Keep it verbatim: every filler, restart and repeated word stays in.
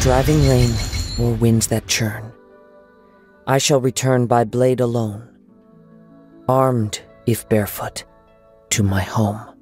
Driving rain, or winds that churn, I shall return by blade alone, armed, if barefoot, to my home.